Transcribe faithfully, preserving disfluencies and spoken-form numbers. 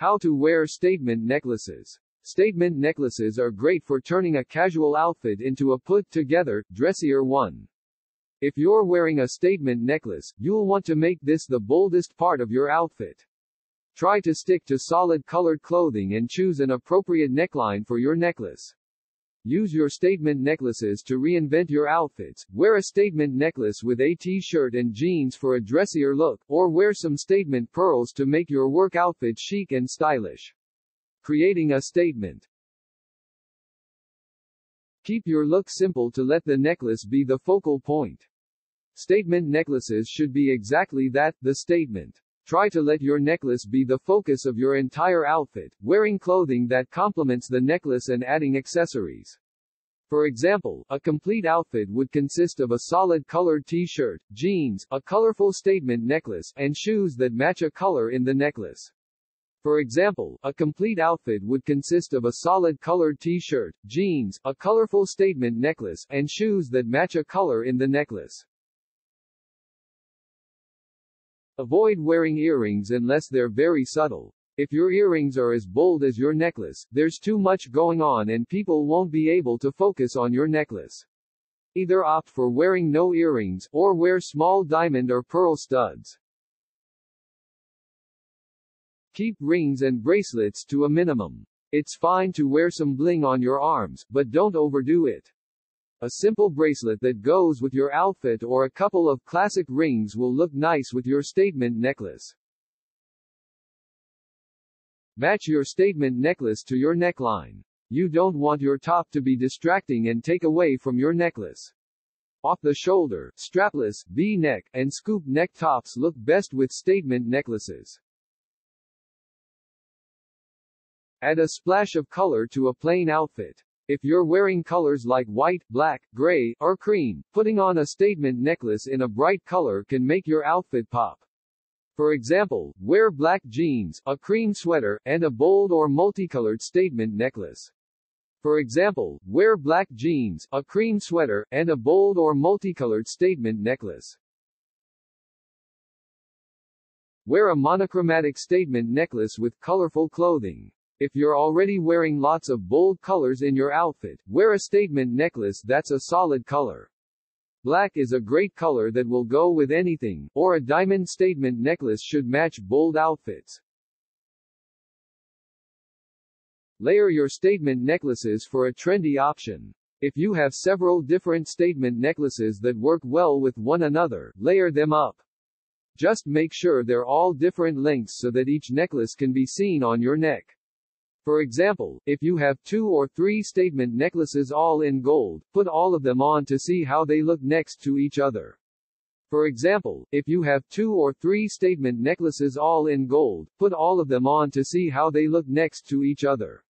How to wear statement necklaces. Statement necklaces are great for turning a casual outfit into a put-together, dressier one. If you're wearing a statement necklace, you'll want to make this the boldest part of your outfit. Try to stick to solid colored clothing and choose an appropriate neckline for your necklace. Use your statement necklaces to reinvent your outfits. Wear a statement necklace with a t-shirt and jeans for a dressier look, or wear some statement pearls to make your work outfit chic and stylish. Creating a statement. Keep your look simple to let the necklace be the focal point. Statement necklaces should be exactly that, the statement. Try to let your necklace be the focus of your entire outfit, wearing clothing that complements the necklace and adding accessories. For example, a complete outfit would consist of a solid colored t-shirt, jeans, a colorful statement necklace, and shoes that match a color in the necklace. For example, a complete outfit would consist of a solid colored t-shirt, jeans, a colorful statement necklace, and shoes that match a color in the necklace. Avoid wearing earrings unless they're very subtle. If your earrings are as bold as your necklace, there's too much going on and people won't be able to focus on your necklace. Either opt for wearing no earrings, or wear small diamond or pearl studs. Keep rings and bracelets to a minimum. It's fine to wear some bling on your arms, but don't overdo it. A simple bracelet that goes with your outfit or a couple of classic rings will look nice with your statement necklace. Match your statement necklace to your neckline. You don't want your top to be distracting and take away from your necklace. Off-the-shoulder, strapless, V-neck, and scoop neck tops look best with statement necklaces. Add a splash of color to a plain outfit. If you're wearing colors like white, black, gray, or cream, putting on a statement necklace in a bright color can make your outfit pop. For example, wear black jeans, a cream sweater, and a bold or multicolored statement necklace. For example, wear black jeans, a cream sweater, and a bold or multicolored statement necklace. Wear a monochromatic statement necklace with colorful clothing. If you're already wearing lots of bold colors in your outfit, wear a statement necklace that's a solid color. Black is a great color that will go with anything, or a diamond statement necklace should match bold outfits. Layer your statement necklaces for a trendy option. If you have several different statement necklaces that work well with one another, layer them up. Just make sure they're all different lengths so that each necklace can be seen on your neck. For example, if you have two or three statement necklaces all in gold, put all of them on to see how they look next to each other. For example, if you have two or three statement necklaces all in gold, put all of them on to see how they look next to each other.